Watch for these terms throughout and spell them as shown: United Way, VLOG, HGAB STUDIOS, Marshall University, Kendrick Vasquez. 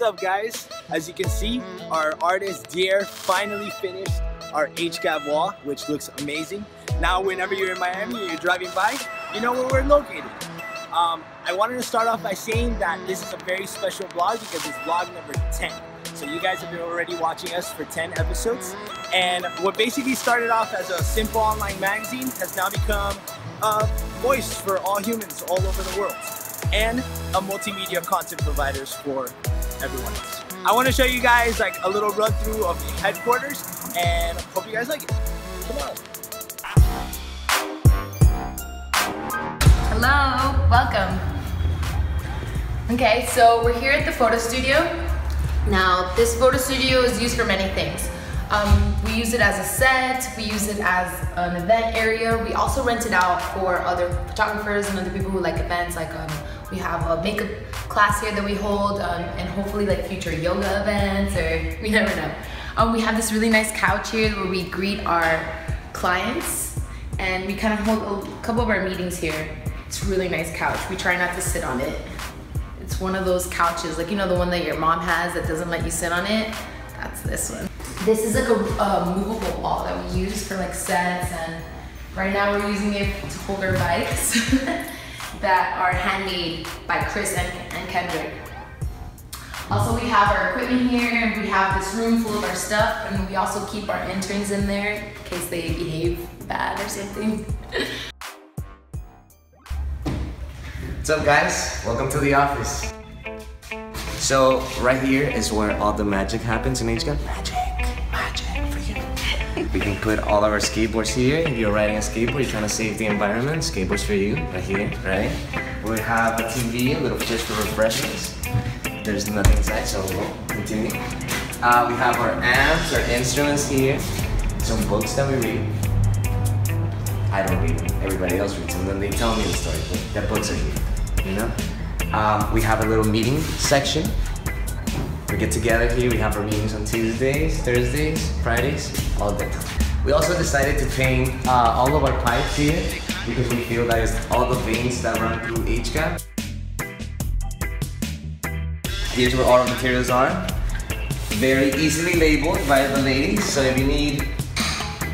What's up, guys? As you can see, our artist Dier finally finished our HGAB wall, which looks amazing. Now, whenever you're in Miami and you're driving by, you know where we're located. I wanted to start off by saying that this is a very special vlog because it's vlog number 10. So you guys have been already watching us for 10 episodes. And what basically started off as a simple online magazine has now become a voice for all humans all over the world and a multimedia content providers for everyone else. I want to show you guys like a little run through of the headquarters and hope you guys like it. Come on. Hello, welcome. Okay, so we're here at the photo studio. Now, this photo studio is used for many things. We use it as a set, we use it as an event area. We also rent it out for other photographers and other people who like events. Like we have a makeup class here that we hold and hopefully like future yoga events, or we never know. We have this really nice couch here where we greet our clients and we kind of hold a couple of our meetings here. It's a really nice couch. We try not to sit on it. It's one of those couches, like you know the one that your mom has that doesn't let you sit on it? That's this one. This is like a movable wall that we use for like sets, and right now we're using it to hold our bikes that are handmade by Chris and Kendrick. Also, we have our equipment here and we have this room full of our stuff, and we also keep our interns in there in case they behave bad or something. What's up, guys? Welcome to the office. So right here is where all the magic happens in HGAB. Magic for you. We can put all of our skateboards here. If you're riding a skateboard, you're trying to save the environment, skateboards for you, right here, right? We have a TV, a little just for refreshments. There's nothing inside, so we'll continue. We have our amps, our instruments here, some books that we read. I don't read them, everybody else reads them, then they tell me the story, but their books are here, you know? We have a little meeting section. We get together here, we have our meetings on Tuesdays, Thursdays, Fridays, all day. We also decided to paint all of our pipes here because we feel that it's all the veins that run through HGAB. Here's where all our materials are. Very easily labeled by the ladies, so if you need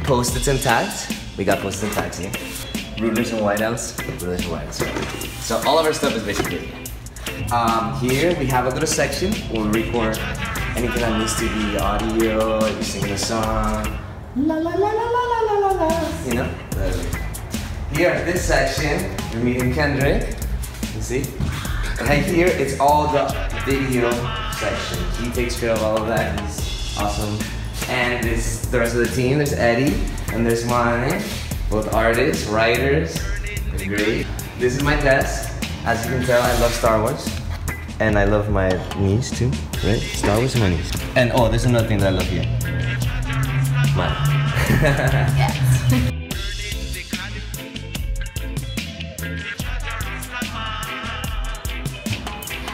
post-its and tags, we got post-its and tags here. Rulers and whiteouts, So all of our stuff is basically here. Here we have a little section where we record anything that needs to be audio, if you're singing a song, la la la la la la la la, you know? Here at this section, we're meeting Kendrick, you see? Right here, it's all the video section. He takes care of all of that, he's awesome. And there's the rest of the team, there's Eddie, and there's Mane, both artists, writers, they're great. This is my desk. As you can tell, I love Star Wars. And I love my niece too, right? Star Wars and my niece. And oh, there's another thing that I love here. Mine. Yes.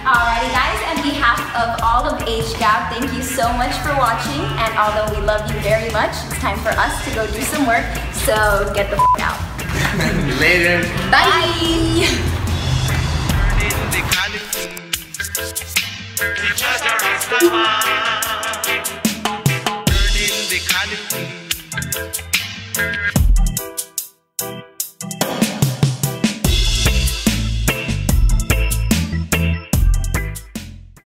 Alrighty guys, on behalf of all of HGAB, thank you so much for watching. And although we love you very much, it's time for us to go do some work. So get the f*** out. Later. Bye. Bye. Burning the